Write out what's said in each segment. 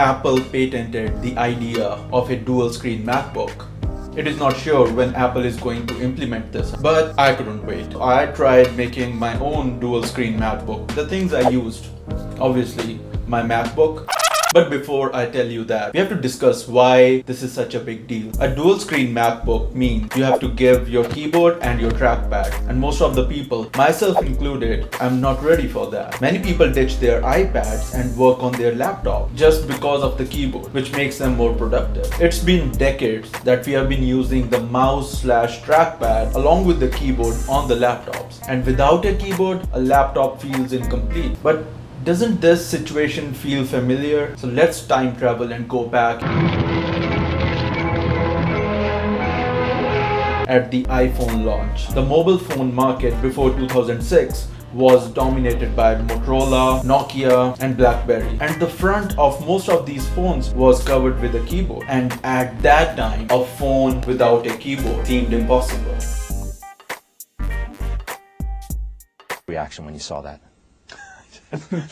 Apple patented the idea of a dual-screen MacBook. It is not sure when Apple is going to implement this, but I couldn't wait. I tried making my own dual-screen MacBook. The things I used, obviously, my MacBook. But before I tell you that, we have to discuss why this is such a big deal. A dual-screen MacBook means you have to give your keyboard and your trackpad. And most of the people, myself included, I'm not ready for that. Many people ditch their iPads and work on their laptop just because of the keyboard, which makes them more productive. It's been decades that we have been using the mouse/trackpad along with the keyboard on the laptops. And without a keyboard, a laptop feels incomplete. But doesn't this situation feel familiar? So let's time travel and go back at the iPhone launch. The mobile phone market before 2006 was dominated by Motorola, Nokia, and BlackBerry. And the front of most of these phones was covered with a keyboard. And at that time, a phone without a keyboard seemed impossible. Reaction when you saw that? $500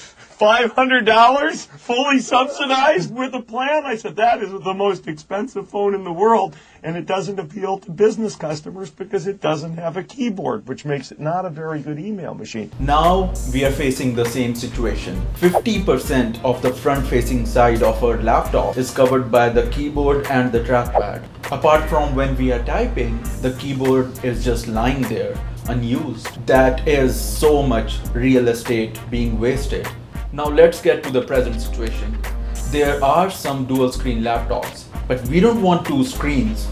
fully subsidized with a plan? I said, that is the most expensive phone in the world, and it doesn't appeal to business customers because it doesn't have a keyboard, which makes it not a very good email machine. Now we are facing the same situation. 50% of the front-facing side of our laptop is covered by the keyboard and the trackpad. Apart from when we are typing, the keyboard is just lying there, unused. That is so much real estate being wasted. Now let's get to the present situation. There are some dual screen laptops, but we don't want two screens.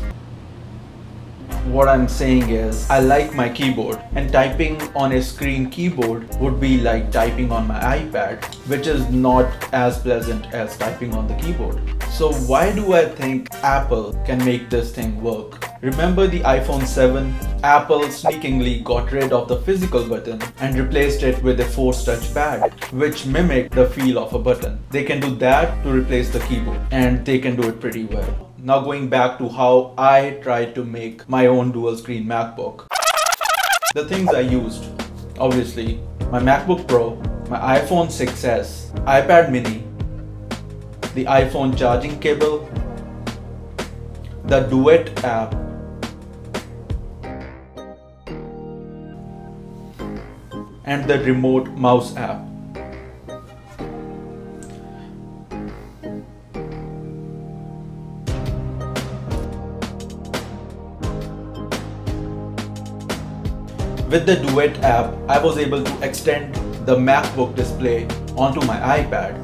What I'm saying is, I like my keyboard, and typing on a screen keyboard would be like typing on my iPad, which is not as pleasant as typing on the keyboard. So why do I think Apple can make this thing work? Remember the iPhone 7? Apple sneakingly got rid of the physical button and replaced it with a forced touch pad, which mimicked the feel of a button. They can do that to replace the keyboard, and they can do it pretty well. Now going back to how I tried to make my own dual screen MacBook. The things I used, obviously, my MacBook Pro, my iPhone 6s, iPad mini, the iPhone charging cable, the Duet app, and the Remote Mouse app. With the Duet app, I was able to extend the MacBook display onto my iPad,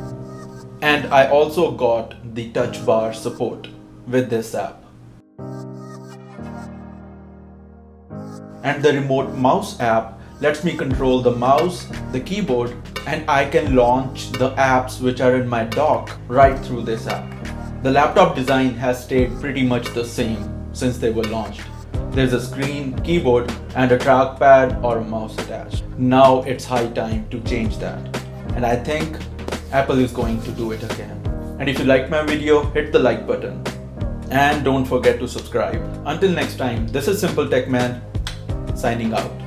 and I also got the Touch Bar support with this app. And the Remote Mouse app lets me control the mouse, the keyboard, and I can launch the apps which are in my dock right through this app. The laptop design has stayed pretty much the same since they were launched. There's a screen, keyboard, and a trackpad or a mouse attached. Now it's high time to change that. And I think Apple is going to do it again. And if you liked my video, hit the like button. And don't forget to subscribe. Until next time, this is Simple Tech Man, signing out.